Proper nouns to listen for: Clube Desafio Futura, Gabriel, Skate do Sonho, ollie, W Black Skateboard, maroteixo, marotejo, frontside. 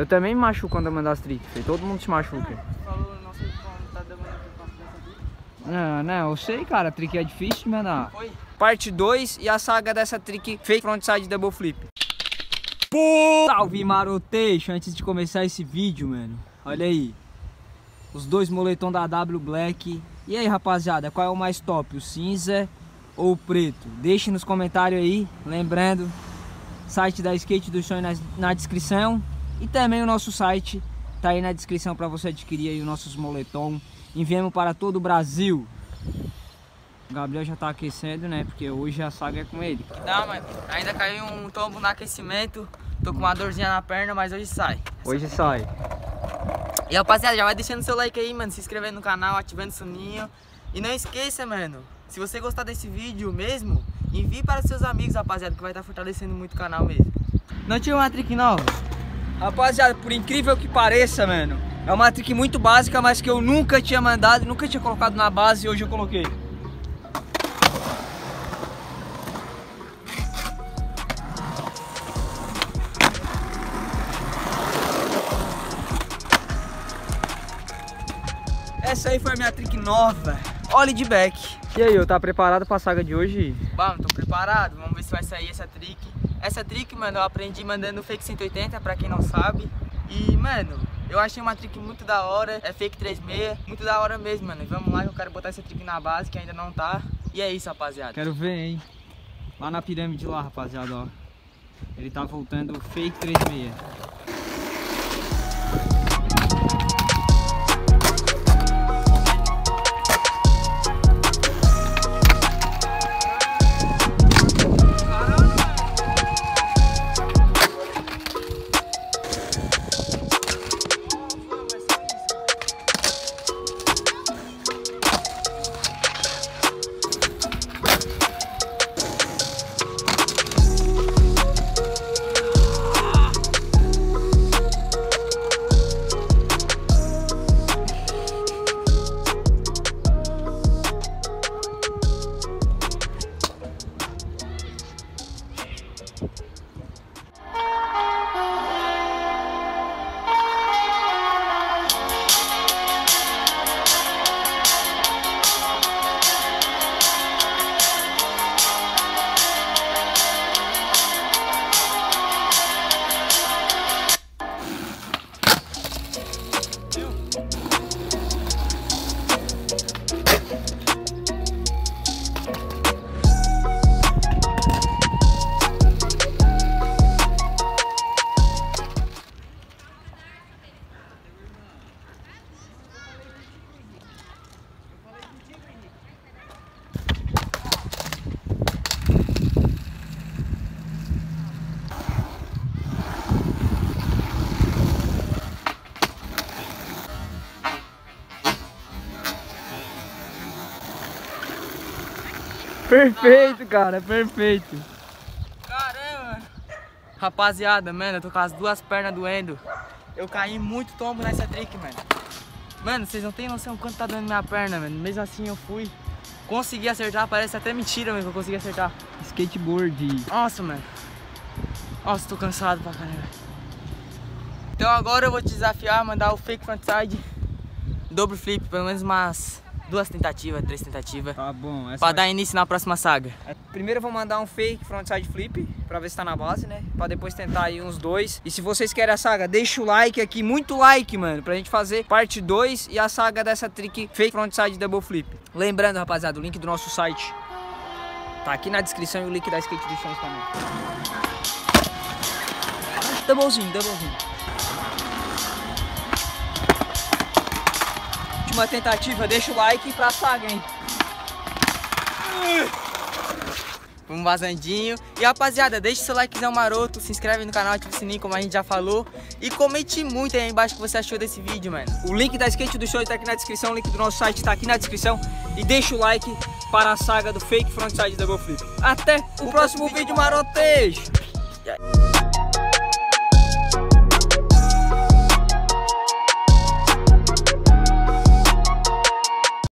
Eu também me machuco quando eu mando as tricks, todo mundo se machuca. Falou, não sei como tá demorando. Não, eu sei, cara, a trick é difícil de mandar. Foi. Parte 2 e a saga dessa trick fake frontside double flip. Salve, maroteixo! Antes de começar esse vídeo, mano, olha aí. Os dois moletons da W Black. E aí, rapaziada, qual é o mais top? O cinza ou o preto? Deixe nos comentários aí, lembrando, site da Skate do Sonho na descrição. E também o nosso site tá aí na descrição para você adquirir aí os nossos moletons. Enviamos para todo o Brasil. O Gabriel já tá aquecendo, né? Porque hoje a saga é com ele. Dá, mas ainda caiu um tombo no aquecimento. Tô com uma dorzinha na perna, mas hoje sai. Hoje sai. E rapaziada, já vai deixando seu like aí, mano. Se inscrevendo no canal, ativando o sininho. E não esqueça, mano, se você gostar desse vídeo mesmo, envie para seus amigos, rapaziada, que vai estar fortalecendo muito o canal mesmo. Não tinha uma trick nova? Rapaziada, por incrível que pareça, mano, é uma trick muito básica, mas que eu nunca tinha mandado, nunca tinha colocado na base e hoje eu coloquei. Essa aí foi a minha trick nova, ollie de back. E aí, eu tá preparado pra saga de hoje? Bom, tô preparado, vamos ver se vai sair essa trick. Essa trick, mano, eu aprendi mandando fake 180, pra quem não sabe. E, mano, eu achei uma trick muito da hora, é fake 36, muito da hora mesmo, mano. E vamos lá, eu quero botar essa trick na base, que ainda não tá. E é isso, rapaziada. Quero ver, hein. Lá na pirâmide lá, rapaziada, ó. Ele tá voltando fake 36. Perfeito, cara, perfeito. Caramba. Rapaziada, mano, eu tô com as duas pernas doendo. Eu caí muito tombo nessa trick, mano. Mano, vocês não tem noção quanto tá doendo minha perna, mano. Mesmo assim eu fui, consegui acertar, parece até mentira, mas eu consegui acertar. Skateboard. Nossa, mano. Nossa, tô cansado pra caramba. Então agora eu vou te desafiar a mandar o fake frontside double flip, pelo menos umas... 2 tentativas, 3 tentativas. Tá bom, essa pra dar início na próxima saga. Primeiro eu vou mandar um fake frontside flip pra ver se tá na base, né? Pra depois tentar aí uns 2. E se vocês querem a saga, deixa o like aqui, muito like, mano, pra gente fazer parte 2 e a saga dessa trick fake frontside double flip. Lembrando, rapaziada, o link do nosso site tá aqui na descrição e o link da Skate do Sonho também. Doublezinho. Uma tentativa, deixa o like pra saga, hein? Vamos vazandinho. E rapaziada, deixa seu likezão maroto, se inscreve no canal, ativa o sininho, como a gente já falou. E comente muito aí embaixo o que você achou desse vídeo, mano. O link da Skate do Sonho tá aqui na descrição, o link do nosso site tá aqui na descrição. E deixa o like para a saga do fake frontside double flip. Até o próximo vídeo marotejo!